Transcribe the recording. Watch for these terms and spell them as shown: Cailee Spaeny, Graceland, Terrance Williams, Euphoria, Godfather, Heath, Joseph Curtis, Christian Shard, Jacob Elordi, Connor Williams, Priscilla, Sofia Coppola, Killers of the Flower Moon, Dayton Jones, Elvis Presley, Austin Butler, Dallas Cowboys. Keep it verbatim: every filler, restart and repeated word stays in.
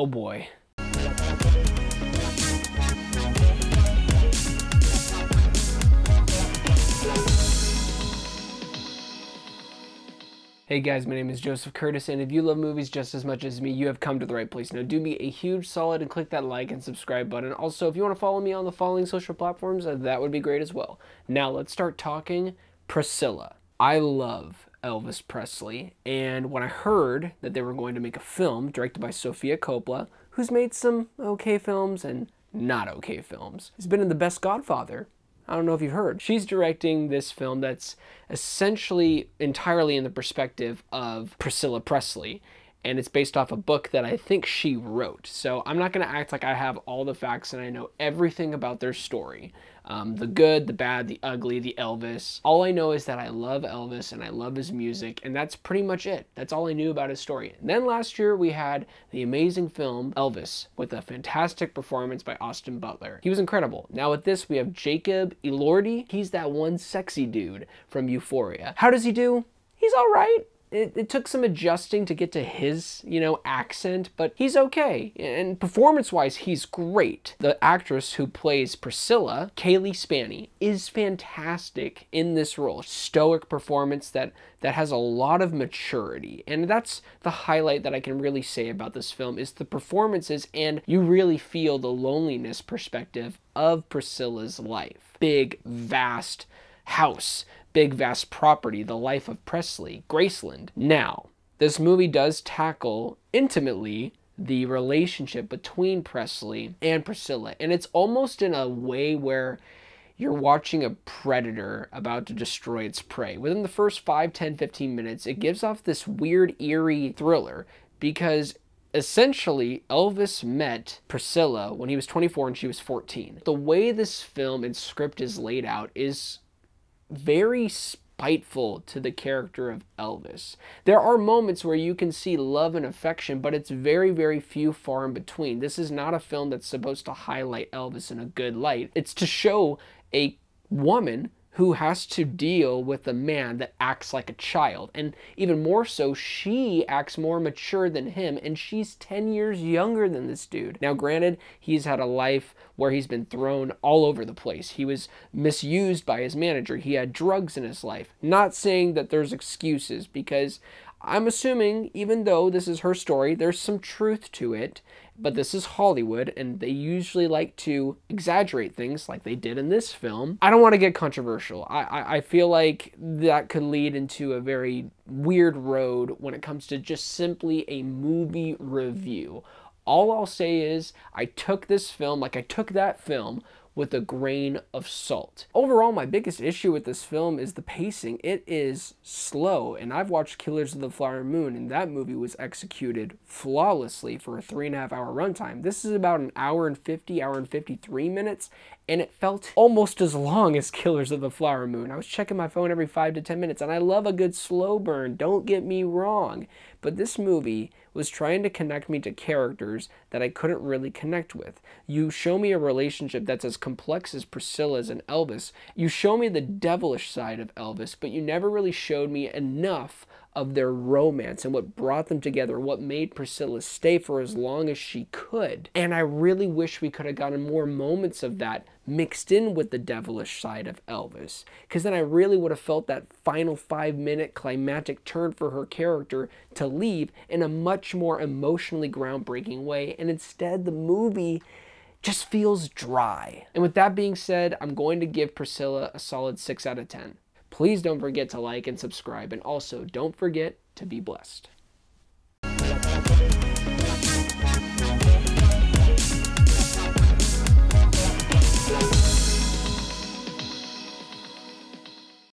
Oh boy. Hey guys, my name is Joseph Curtis, and if you love movies just as much as me, you have come to the right place. Now do me a huge solid and click that like and subscribe button. Also, if you want to follow me on the following social platforms, that would be great as well. Now let's start talking Priscilla. I love Elvis Presley, and when I heard that they were going to make a film directed by Sofia Coppola, who's made some okay films and not okay films, he's been in the best Godfather. I don't know if you've heard. She's directing this film that's essentially entirely in the perspective of Priscilla Presley, and it's based off a book that I think she wrote. So I'm not gonna act like I have all the facts and I know everything about their story. Um, the good, the bad, the ugly, the Elvis. All I know is that I love Elvis and I love his music, and that's pretty much it. That's all I knew about his story. And then last year we had the amazing film Elvis with a fantastic performance by Austin Butler. He was incredible. Now with this we have Jacob Elordi. He's that one sexy dude from Euphoria. How does he do? He's all right. It, it took some adjusting to get to his, you know, accent, but he's okay. And performance-wise, he's great. The actress who plays Priscilla, Cailee Spaeny, is fantastic in this role. Stoic performance that, that has a lot of maturity. And that's the highlight that I can really say about this film, is the performances, and you really feel the loneliness perspective of Priscilla's life. Big, vast house. Big vast property, the life of Presley, Graceland. Now, this movie does tackle intimately the relationship between Presley and Priscilla, and it's almost in a way where you're watching a predator about to destroy its prey. Within the first five, ten, fifteen minutes, it gives off this weird, eerie thriller, because essentially, Elvis met Priscilla when he was twenty-four and she was fourteen. The way this film and script is laid out is very spiteful to the character of Elvis. There are moments where you can see love and affection, but it's very, very few, far in between. This is not a film that's supposed to highlight Elvis in a good light. It's to show a woman who has to deal with a man that acts like a child. And even more so, she acts more mature than him, and she's ten years younger than this dude. Now granted, he's had a life where he's been thrown all over the place. He was misused by his manager. He had drugs in his life. Not saying that there's excuses, because I'm assuming, even though this is her story, there's some truth to it, but this is Hollywood, and they usually like to exaggerate things like they did in this film. I don't want to get controversial. I, I, I feel like that could lead into a very weird road when it comes to just simply a movie review. All I'll say is I took this film, like I took that film, with a grain of salt. Overall, my biggest issue with this film is the pacing. It is slow, and I've watched Killers of the Flower Moon, and that movie was executed flawlessly for a three and a half hour runtime. This is about an hour and fifty, hour and fifty-three minutes, and it felt almost as long as Killers of the Flower Moon. I was checking my phone every five to ten minutes, and I love a good slow burn, don't get me wrong, but this movie was trying to connect me to characters that I couldn't really connect with. You show me a relationship that's as complex as Priscilla's and Elvis. You show me the devilish side of Elvis, but you never really showed me enough of their romance and what brought them together, what made Priscilla stay for as long as she could. And I really wish we could have gotten more moments of that mixed in with the devilish side of Elvis, because then I really would have felt that final five-minute climactic turn for her character to leave in a much more emotionally groundbreaking way, and instead the movie just feels dry. And with that being said, I'm going to give Priscilla a solid six out of ten. Please don't forget to like and subscribe, and also don't forget to be blessed.